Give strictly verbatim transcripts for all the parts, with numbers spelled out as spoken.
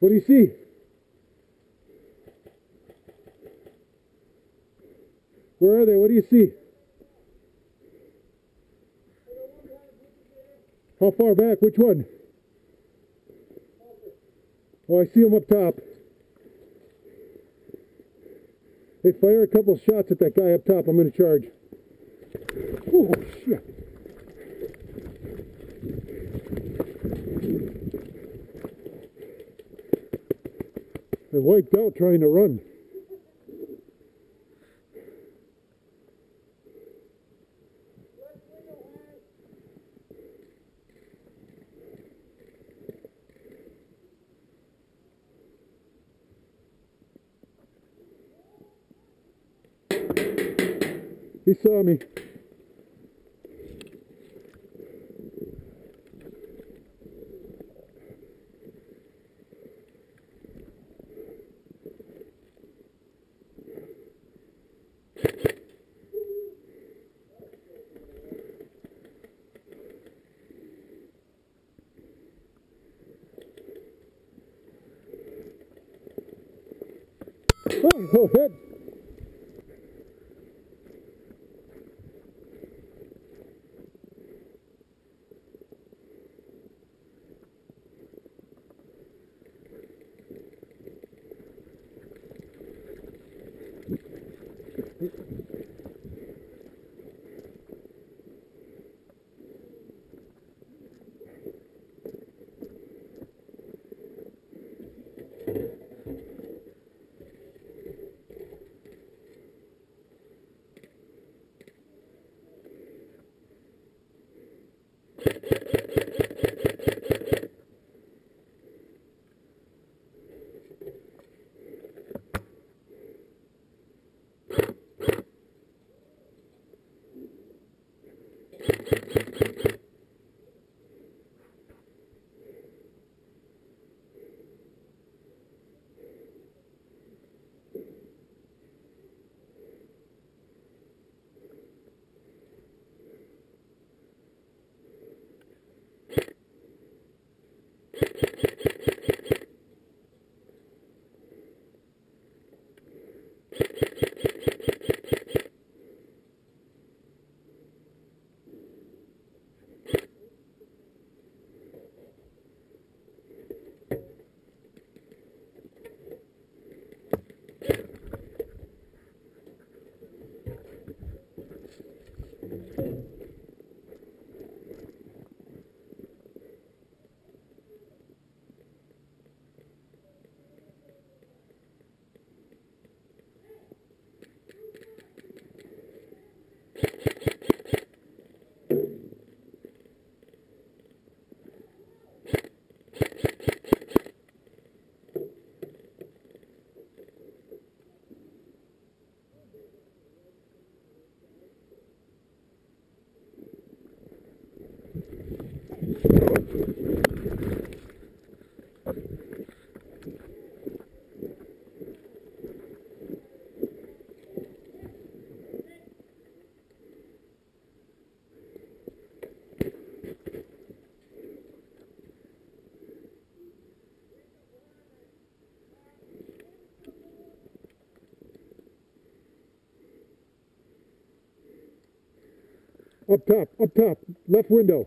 What do you see? Where are they? What do you see? How far back? Which one? Oh, I see them up top. They fire a couple shots at that guy up top. I'm going to charge. Oh, shit. They wiped out trying to run. He saw me. Oh, head. Up top, up top, left window.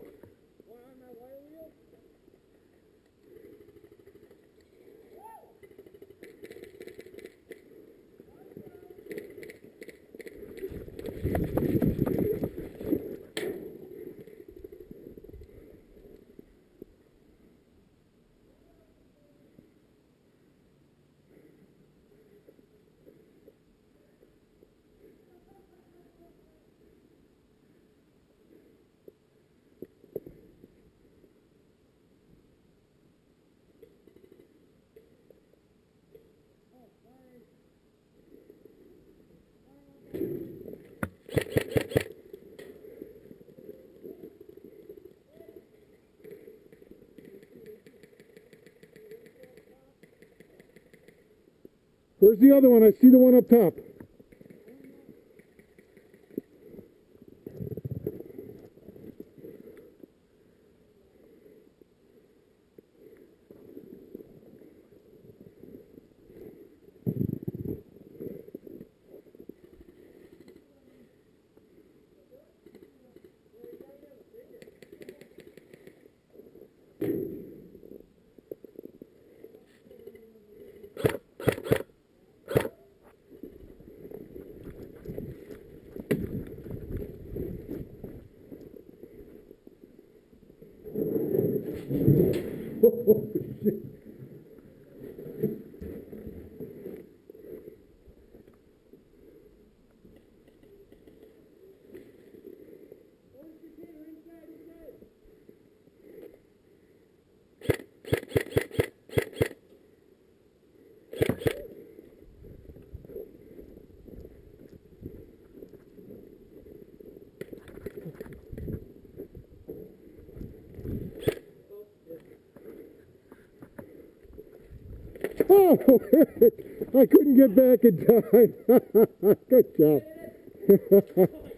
Where's the other one? I see the one up top. Oh, I couldn't get back in time. Good job.